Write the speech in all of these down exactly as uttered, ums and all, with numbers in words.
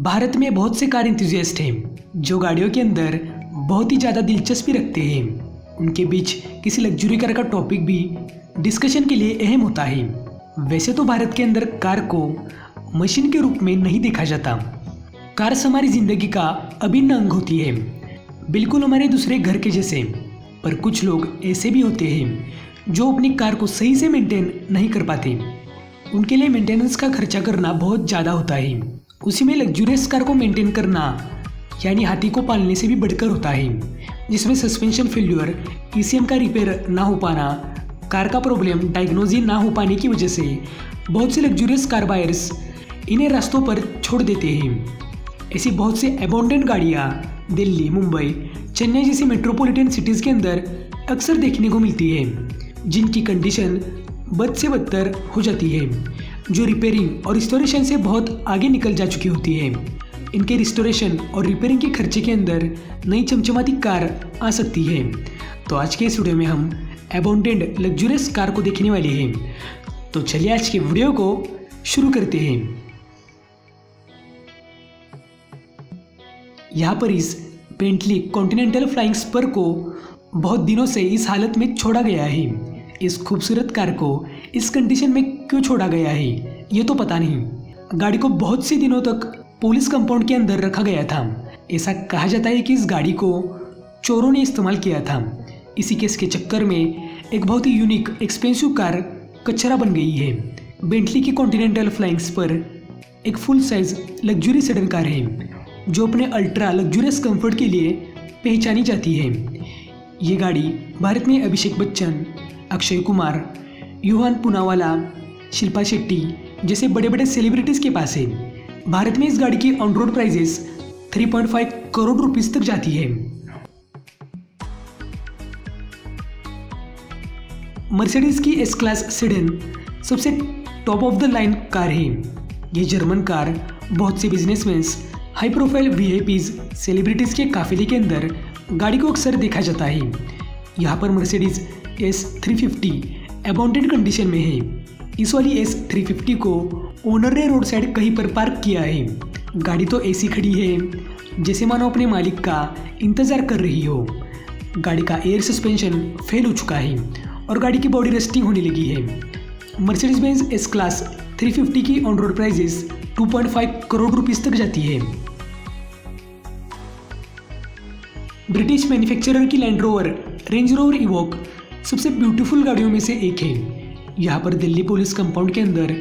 भारत में बहुत से कार इंथुजियास्ट हैं जो गाड़ियों के अंदर बहुत ही ज़्यादा दिलचस्पी रखते हैं। उनके बीच किसी लग्जरी कार का टॉपिक भी डिस्कशन के लिए अहम होता है। वैसे तो भारत के अंदर कार को मशीन के रूप में नहीं देखा जाता। कार हमारी ज़िंदगी का अभिन्न अंग होती है, बिल्कुल हमारे दूसरे घर के जैसे। पर कुछ लोग ऐसे भी होते हैं जो अपनी कार को सही से मेंटेन नहीं कर पाते। उनके लिए मेंटेनेंस का खर्चा करना बहुत ज़्यादा होता है। उसी में लग्जूरियस कार को मेंटेन करना यानी हाथी को पालने से भी बढ़कर होता है, जिसमें suspension failure, E C M का रिपेयर ना हो पाना, कार का प्रॉब्लम डायग्नोज ना हो पाने की वजह से बहुत से लग्जूरियस कार बायर्स इन्हें रास्तों पर छोड़ देते हैं। ऐसी बहुत से अबोंडेंट गाड़ियाँ दिल्ली, मुंबई, चेन्नई जैसी मेट्रोपॉलिटन सिटीज़ के अंदर अक्सर देखने को मिलती हैं, जिनकी कंडीशन बद से बदतर हो जाती है, जो रिपेयरिंग और रिस्टोरेशन से बहुत आगे निकल जा चुकी होती है। इनके रिस्टोरेशन और रिपेयरिंग के खर्चे के अंदर नई चमचमाती कार आ सकती है। तो आज के इस वीडियो में हम अबोंडेंट लग्जूरियस कार को देखने वाले हैं। तो चलिए आज के वीडियो को शुरू करते हैं। यहाँ पर इस बेंटली कॉन्टिनेंटल फ्लाइंग स्पर को बहुत दिनों से इस हालत में छोड़ा गया है। इस खूबसूरत कार को इस कंडीशन में क्यों छोड़ा गया है ये तो पता नहीं। गाड़ी को बहुत से दिनों तक पुलिस कंपाउंड के अंदर रखा गया था। ऐसा कहा जाता है कि इस गाड़ी को चोरों ने इस्तेमाल किया था। इसी केस के चक्कर में एक बहुत ही यूनिक एक्सपेंसिव कार कचरा बन गई है। बेंटली की कॉन्टिनेंटल फ्लाइंग स्पर एक full size luxury sedan car है जो अपने अल्ट्रा लग्जूरियस कंफर्ट के लिए पहचानी जाती है। ये गाड़ी भारत में अभिषेक बच्चन, अक्षय कुमार, युवान पुनावाला, शिल्पा शेट्टी जैसे बड़े बड़े सेलिब्रिटीज़ के पास है। भारत में इस गाड़ी की ऑन रोड प्राइजेस तीन पॉइंट पाँच करोड़ रुपीस तक जाती है। मर्सिडीज की एस क्लास सेडन सबसे top of the line car है। ये जर्मन कार बहुत से businessman, high profile V I Ps, celebrities के काफिले के अंदर गाड़ी को अक्सर देखा जाता है। यहाँ पर Mercedes S three fifty abandoned condition में है। इस वाली एस थ्री फिफ्टी को ओनर ने रोड साइड कहीं पर पार्क किया है। गाड़ी तो ऐसी खड़ी है जैसे मानो अपने मालिक का इंतज़ार कर रही हो। गाड़ी का एयर सस्पेंशन फेल हो चुका है और गाड़ी की बॉडी रस्टिंग होने लगी है। Mercedes Benz S class three fifty की ऑन रोड प्राइजेस दो पॉइंट पाँच करोड़ रुपीस तक जाती है। ब्रिटिश मैन्युफैक्चरर की Land Rover Range Rover Evoque सबसे ब्यूटीफुल गाड़ियों में से एक है। यहाँ पर दिल्ली पुलिस कंपाउंड के अंदर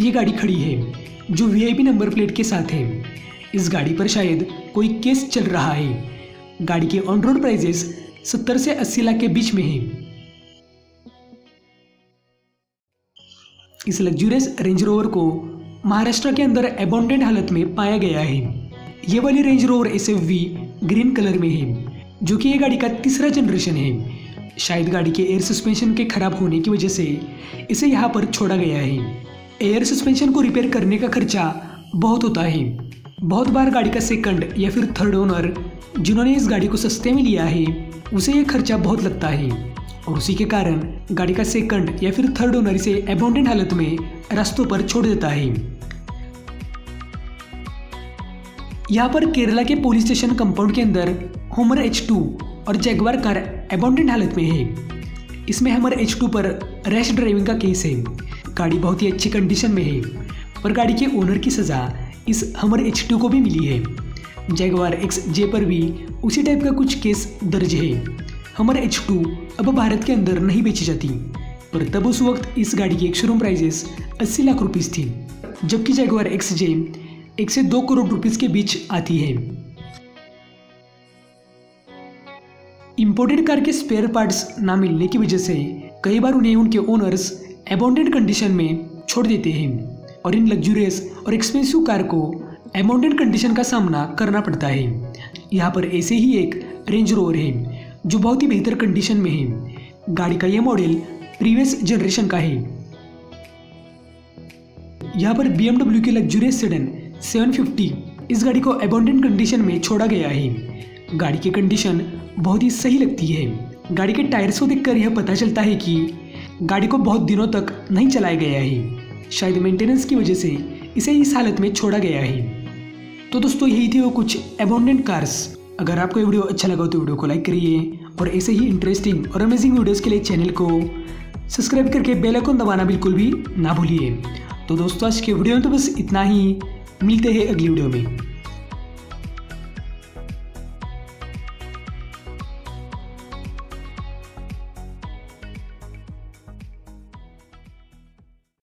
ये गाड़ी खड़ी है जो V I P number plate के साथ है। इस गाड़ी पर शायद कोई केस चल रहा है। गाड़ी के ऑन रोड प्राइजेस सत्तर से अस्सी लाख के बीच में है। इस लग्जूरियस रेंज रोवर को महाराष्ट्र के अंदर एबोंडेंट हालत में पाया गया है। ये वाली Range Rover S U V green colour में है, जो कि ये गाड़ी का तीसरा जनरेशन है। शायद गाड़ी के एयर सस्पेंशन के खराब होने की वजह से इसे यहाँ पर छोड़ा गया है। एयर सस्पेंशन को रिपेयर करने का खर्चा बहुत होता है। बहुत बार गाड़ी का सेकंड या फिर थर्ड ओनर जिन्होंने इस गाड़ी को सस्ते में लिया है, उसे ये खर्चा बहुत लगता है और उसी के कारण गाड़ी का सेकंड या फिर थर्ड ओनर इसे एबोंडेंट हालत में रास्तों पर छोड़ देता है। यहाँ पर केरला के पुलिस स्टेशन कंपाउंड के अंदर हमर एच टू और जैगवार कार एबोंडेंट हालत में है। इसमें हमर एच टू पर रैश ड्राइविंग का केस है। गाड़ी बहुत ही अच्छी कंडीशन में है और गाड़ी के ओनर की सज़ा इस हमर एच टू को भी मिली है। जैगवार एक्स जे पर भी उसी टाइप का कुछ केस दर्ज है। हमर एच टू अब भारत के अंदर नहीं बेची जाती, पर तब उस वक्त इस गाड़ी की एक शोरूम प्राइजेस अस्सी लाख रुपीस थी, जबकि जैगवार एक्स जे एक से दो करोड़ रुपीस के बीच आती है। इंपोर्टेड कार के स्पेयर पार्ट्स ना मिलने की वजह से कई बार उन्हें उनके ओनर्स एबोंडेंट कंडीशन में छोड़ देते हैं और इन लग्जूरियस और एक्सपेंसिव कार को एबोंडेंट कंडीशन का सामना करना पड़ता है। यहाँ पर ऐसे ही एक रेंज रोवर है जो बहुत ही बेहतर कंडीशन में है। गाड़ी का यह मॉडल प्रीवियस जनरेशन का है। यहाँ पर बी एम डब्ल्यू की लग्जूरियस सेडन सेवन फिफ्टी, इस गाड़ी को अबोंडेंट कंडीशन में छोड़ा गया है। गाड़ी की कंडीशन बहुत ही सही लगती है। गाड़ी के टायर्स को देखकर यह पता चलता है कि गाड़ी को बहुत दिनों तक नहीं चलाया गया है। शायद मेंटेनेंस की वजह से इसे इस हालत में छोड़ा गया है। तो दोस्तों यही थी वो कुछ अबंडेंट कार्स। अगर आपको ये वीडियो अच्छा लगा तो वीडियो को लाइक करिए और ऐसे ही इंटरेस्टिंग और अमेजिंग वीडियोस के लिए चैनल को सब्सक्राइब करके बेल आइकन दबाना बिल्कुल भी ना भूलिए। तो दोस्तों आज के वीडियो में तो बस इतना ही, मिलते हैं अगली वीडियो में।